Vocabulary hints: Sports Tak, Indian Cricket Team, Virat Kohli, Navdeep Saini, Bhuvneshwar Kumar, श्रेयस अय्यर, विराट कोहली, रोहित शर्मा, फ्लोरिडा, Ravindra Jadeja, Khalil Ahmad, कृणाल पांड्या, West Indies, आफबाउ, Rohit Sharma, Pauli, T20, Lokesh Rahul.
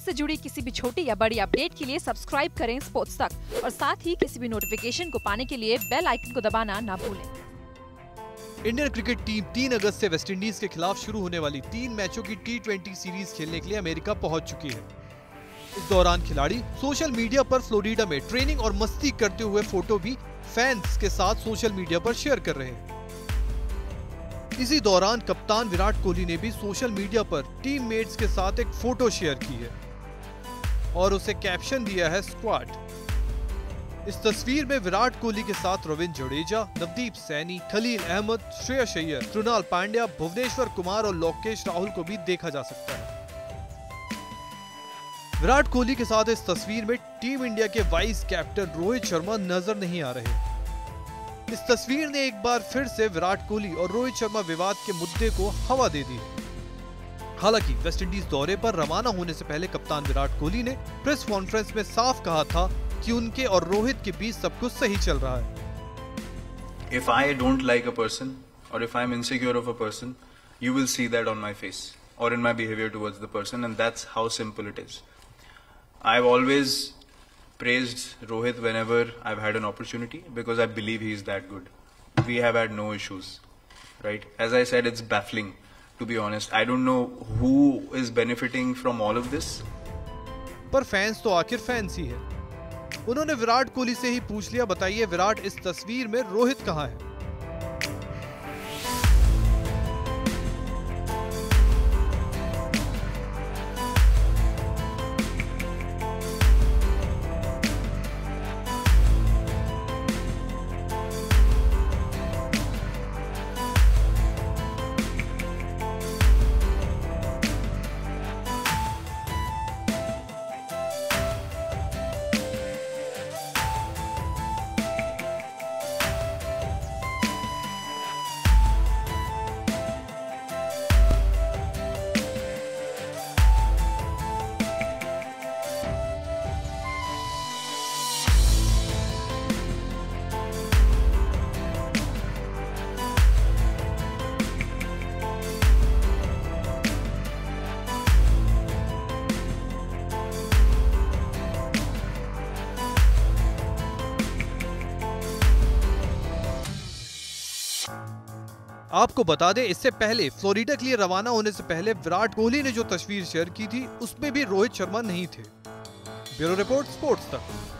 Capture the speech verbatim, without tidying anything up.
Sports से जुड़ी किसी भी छोटी या बड़ी अपडेट के लिए सब्सक्राइब करें स्पोर्ट्स तक और साथ ही किसी भी नोटिफिकेशन को पाने के लिए बेल आइकन को दबाना ना भूलें। इंडियन क्रिकेट टीम तीन अगस्त से वेस्टइंडीज के खिलाफ शुरू होने वाली तीन मैचों की टी ट्वेंटी सीरीज खेलने के लिए अमेरिका पहुंच चुकी है। इस दौरान खिलाड़ी सोशल मीडिया पर फ्लोरिडा में ट्रेनिंग और मस्ती करते हुए फोटो भी फैंस के साथ सोशल मीडिया पर शेयर कर रहे हैं। इसी दौरान कप्तान विराट कोहली ने भी सोशल मीडिया पर टीममेट्स के साथ एक फोटो शेयर की है और उसे कैप्शन दिया है स्क्वाड। इस तस्वीर में विराट कोहली के साथ रविंद्र जडेजा, नवदीप सैनी, खलील अहमद, श्रेयस अय्यर, कृणाल पांड्या, भुवनेश्वर कुमार और लोकेश राहुल को भी देखा जा सकता है। विराट कोहली के साथ इस तस्वीर में टीम इंडिया के वाइस कैप्टन रोहित शर्मा नजर नहीं आ रहे। इस तस्वीर ने एक बार फिर से विराट कोहली और रोहित शर्मा विवाद के मुद्दे को हवा दे दी। हालांकि वेस्टइंडीज दौरे पर रवाना होने से पहले कप्तान विराट कोहली ने प्रेस कॉन्फ्रेंस में साफ कहा था कि उनके और रोहित के बीच सब कुछ सही चल रहा है। If I don't like a person or if I'm insecure of a person, you will see that on my face or in my behavior towards the person, and that's how simple it is. I've always praised Rohit whenever I've had an opportunity because I believe he is that good. We have had no issues, right? As I said, it's baffling, to be honest. I don't know who is benefiting from all of this. पर fans तो आखिर fans ही है। उन्होंने विराट कोहली से ही पूछ लिया, बताइए विराट इस तस्वीर में रोहित कहाँ है? आपको बता दें, इससे पहले फ्लोरिडा के लिए रवाना होने से पहले विराट कोहली ने जो तस्वीर शेयर की थी उसमें भी रोहित शर्मा नहीं थे। ब्यूरो रिपोर्ट, स्पोर्ट्स तक।